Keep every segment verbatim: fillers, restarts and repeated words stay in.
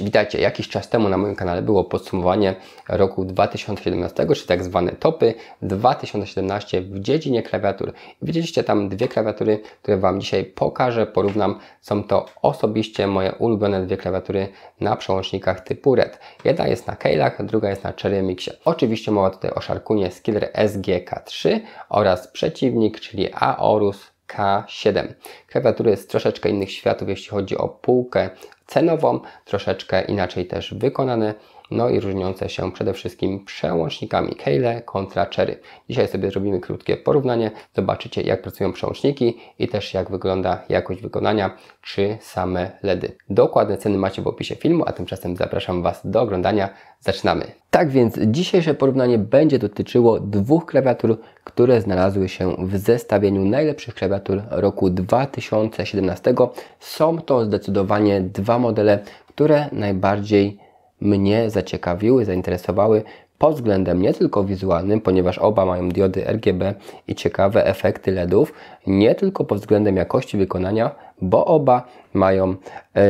Cześć, witajcie. Jakiś czas temu na moim kanale było podsumowanie roku dwa tysiące siedemnastego, czy tak zwane topy dwa tysiące siedemnaście w dziedzinie klawiatur. Widzieliście tam dwie klawiatury, które Wam dzisiaj pokażę, porównam. Są to osobiście moje ulubione dwie klawiatury na przełącznikach typu R E D. Jedna jest na Kailhach, druga jest na Cherry M X ie. Oczywiście mowa tutaj o Sharkoonie Skiller S G K trzy oraz przeciwnik, czyli Aorus K siedem. Klawiatury z troszeczkę innych światów, jeśli chodzi o półkę cenową, troszeczkę inaczej też wykonane, no i różniące się przede wszystkim przełącznikami Kailh kontra Cherry. Dzisiaj sobie zrobimy krótkie porównanie, zobaczycie jak pracują przełączniki i też jak wygląda jakość wykonania czy same LEDy. Dokładne ceny macie w opisie filmu, a tymczasem zapraszam Was do oglądania. Zaczynamy! Tak więc dzisiejsze porównanie będzie dotyczyło dwóch klawiatur, które znalazły się w zestawieniu najlepszych klawiatur roku dwa tysiące siedemnastego. Są to zdecydowanie dwa modele, które najbardziej mnie zaciekawiły, zainteresowały pod względem nie tylko wizualnym, ponieważ oba mają diody R G B i ciekawe efekty LEDów, nie tylko pod względem jakości wykonania, bo oba mają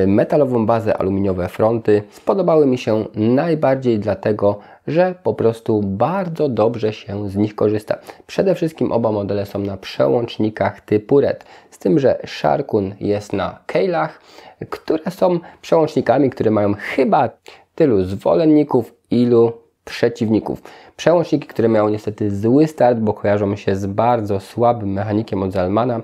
metalową bazę, aluminiowe fronty. Spodobały mi się najbardziej dlatego, że po prostu bardzo dobrze się z nich korzysta. Przede wszystkim oba modele są na przełącznikach typu R E D, z tym, że Sharkoon jest na Kailhach, które są przełącznikami, które mają chyba tylu zwolenników, ilu przeciwników. Przełączniki, które miały niestety zły start, bo kojarzą się z bardzo słabym mechanikiem od Zalmana,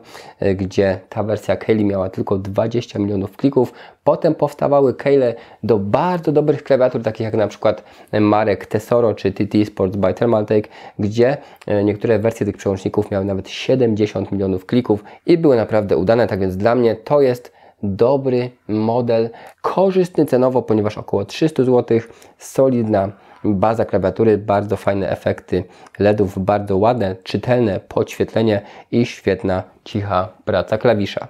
gdzie ta wersja Kailh miała tylko dwadzieścia milionów klików. Potem powstawały Kailh do bardzo dobrych klawiatur, takich jak na przykład marek Tesoro czy Tt eSports by Thermaltake, gdzie niektóre wersje tych przełączników miały nawet siedemdziesiąt milionów klików i były naprawdę udane. Tak więc dla mnie to jest dobry model, korzystny cenowo, ponieważ około trzysta złotych, solidna baza klawiatury, bardzo fajne efekty LEDów, bardzo ładne, czytelne podświetlenie i świetna, cicha praca klawisza.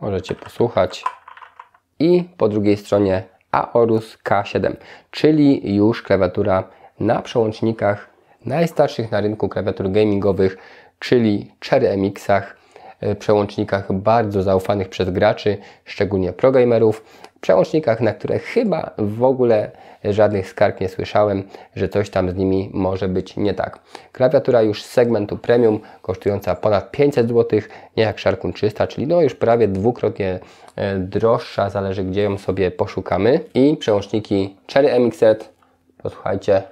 Możecie posłuchać. I po drugiej stronie Aorus K siedem, czyli już klawiatura na przełącznikach najstarszych na rynku klawiatur gamingowych, czyli Cherry M X ach, przełącznikach bardzo zaufanych przez graczy, szczególnie progamerów, przełącznikach, na które chyba w ogóle żadnych skarg nie słyszałem, że coś tam z nimi może być nie tak. Klawiatura już z segmentu premium, kosztująca ponad pięćset złotych, nie jak Sharkoon trzysta, czyli no już prawie dwukrotnie droższa, zależy gdzie ją sobie poszukamy. I przełączniki Cherry M X et, posłuchajcie,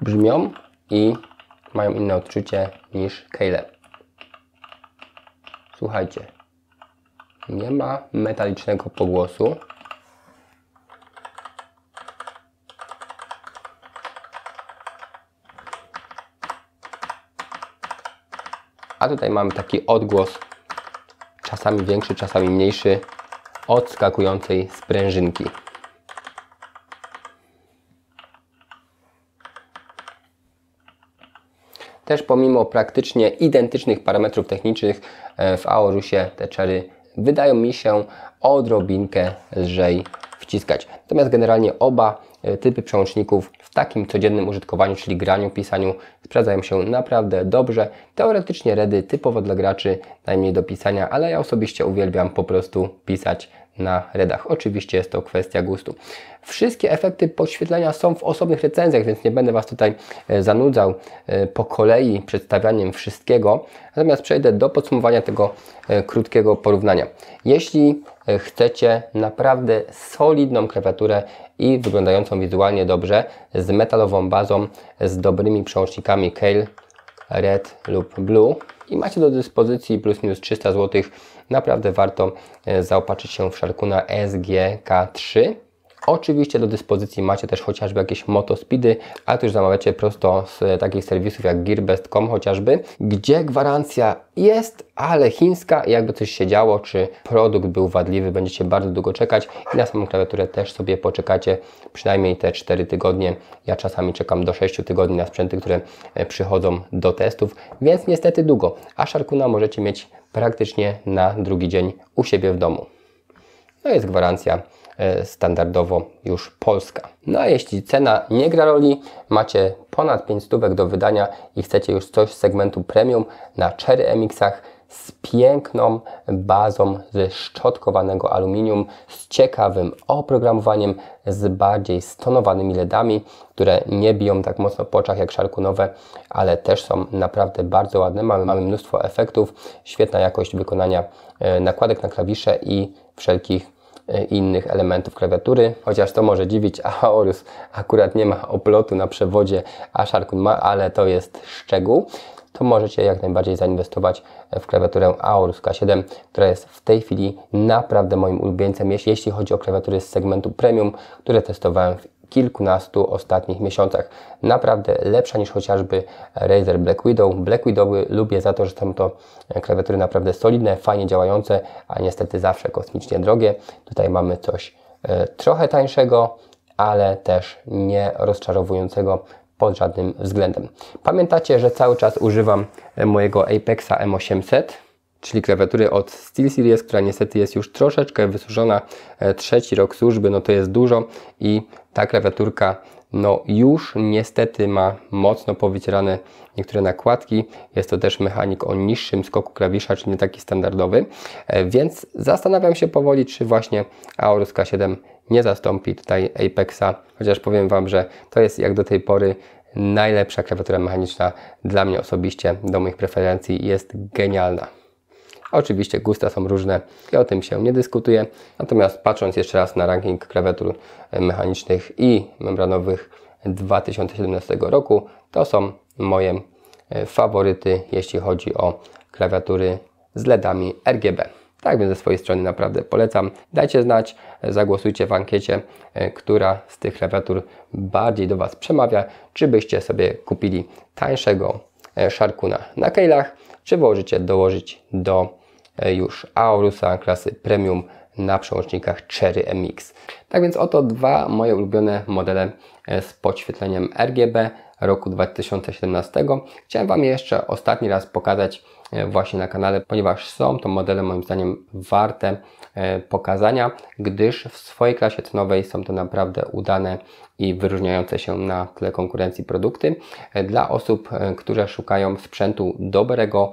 brzmią i mają inne odczucie niż Kailh. Słuchajcie, nie ma metalicznego pogłosu. A tutaj mamy taki odgłos, czasami większy, czasami mniejszy, odskakującej sprężynki. Też pomimo praktycznie identycznych parametrów technicznych w Aorusie te Cherry wydają mi się odrobinkę lżej wciskać. Natomiast generalnie oba typy przełączników w takim codziennym użytkowaniu, czyli graniu, pisaniu, sprawdzają się naprawdę dobrze. Teoretycznie redy typowo dla graczy, najmniej do pisania, ale ja osobiście uwielbiam po prostu pisać na redach. Oczywiście jest to kwestia gustu. Wszystkie efekty podświetlenia są w osobnych recenzjach, więc nie będę Was tutaj zanudzał po kolei przedstawianiem wszystkiego. Natomiast przejdę do podsumowania tego krótkiego porównania. Jeśli chcecie naprawdę solidną klawiaturę i wyglądającą wizualnie dobrze, z metalową bazą, z dobrymi przełącznikami Kailh, Red lub Blue i macie do dyspozycji plus minus trzysta złotych, naprawdę warto zaopatrzyć się w Sharkoona S G K trzy. Oczywiście do dyspozycji macie też chociażby jakieś motospeedy, a to już zamawiacie prosto z takich serwisów jak Gearbest kropka com chociażby, gdzie gwarancja jest, ale chińska, jakby coś się działo, czy produkt był wadliwy, będziecie bardzo długo czekać i na samą klawiaturę też sobie poczekacie przynajmniej te cztery tygodnie. Ja czasami czekam do sześciu tygodni na sprzęty, które przychodzą do testów, więc niestety długo, a Sharkoona możecie mieć praktycznie na drugi dzień u siebie w domu. No jest gwarancja standardowo już polska. No a jeśli cena nie gra roli, macie ponad pięć stówek do wydania i chcecie już coś z segmentu premium na Cherry M X ach, z piękną bazą ze szczotkowanego aluminium, z ciekawym oprogramowaniem, z bardziej stonowanymi LEDami, które nie biją tak mocno po oczach jak Sharkoonowe, ale też są naprawdę bardzo ładne. Mamy, mamy mnóstwo efektów, świetna jakość wykonania nakładek na klawisze i wszelkich innych elementów klawiatury, chociaż to może dziwić, Aorus akurat nie ma oblotu na przewodzie, a Sharkoon ma, ale to jest szczegół. To możecie jak najbardziej zainwestować w klawiaturę Aorus K siedem, która jest w tej chwili naprawdę moim ulubieńcem, jeśli chodzi o klawiatury z segmentu premium, które testowałem w kilkunastu ostatnich miesiącach. Naprawdę lepsza niż chociażby Razer BlackWidow. BlackWidowy lubię za to, że są to klawiatury naprawdę solidne, fajnie działające, a niestety zawsze kosmicznie drogie. Tutaj mamy coś trochę tańszego, ale też nie rozczarowującego pod żadnym względem. Pamiętacie, że cały czas używam mojego Apexa M osiemset, czyli klawiatury od SteelSeries, która niestety jest już troszeczkę wysuszona. Trzeci rok służby, no to jest dużo i ta klawiaturka no już niestety ma mocno powycierane niektóre nakładki. Jest to też mechanik o niższym skoku klawisza, czyli nie taki standardowy. Więc zastanawiam się powoli, czy właśnie Aorus K siedem nie zastąpi tutaj Apexa, chociaż powiem Wam, że to jest jak do tej pory najlepsza klawiatura mechaniczna dla mnie osobiście, do moich preferencji, jest genialna. Oczywiście gusta są różne i o tym się nie dyskutuje, natomiast patrząc jeszcze raz na ranking klawiatur mechanicznych i membranowych dwa tysiące siedemnastego roku, to są moje faworyty, jeśli chodzi o klawiatury z LEDami R G B. Tak więc ze swojej strony naprawdę polecam. Dajcie znać, zagłosujcie w ankiecie, która z tych klawiatur bardziej do Was przemawia, czy byście sobie kupili tańszego Sharkoona na Kailhach, czy włożycie dołożyć do już Aorusa klasy Premium na przełącznikach Cherry M X. Tak więc oto dwa moje ulubione modele z podświetleniem R G B roku dwa tysiące siedemnastego. Chciałem Wam je jeszcze ostatni raz pokazać właśnie na kanale, ponieważ są to modele moim zdaniem warte pokazania, gdyż w swojej klasie cenowej są to naprawdę udane i wyróżniające się na tle konkurencji produkty. Dla osób, które szukają sprzętu dobrego,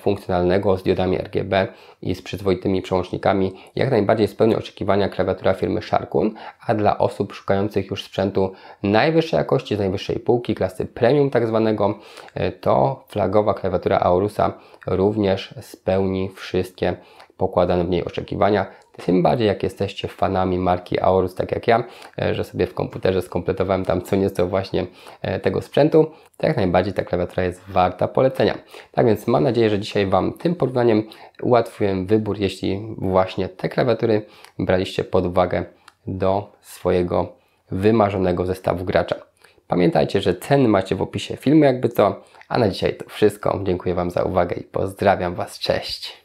funkcjonalnego, z diodami R G B i z przyzwoitymi przełącznikami, jak najbardziej spełnia oczekiwania klawiatura firmy Sharkoon, a dla osób szukających już sprzętu najwyższej jakości, z najwyższej półki, klasy premium tak zwanego, to flagowa klawiatura Aorusa również spełni wszystkie pokładane w niej oczekiwania, tym bardziej jak jesteście fanami marki Aorus, tak jak ja, że sobie w komputerze skompletowałem tam co nieco właśnie tego sprzętu, to jak najbardziej ta klawiatura jest warta polecenia. Tak więc mam nadzieję, że dzisiaj Wam tym porównaniem ułatwiłem wybór, jeśli właśnie te klawiatury braliście pod uwagę do swojego wymarzonego zestawu gracza. Pamiętajcie, że ceny macie w opisie filmu jakby co, a na dzisiaj to wszystko. Dziękuję Wam za uwagę i pozdrawiam Was, cześć!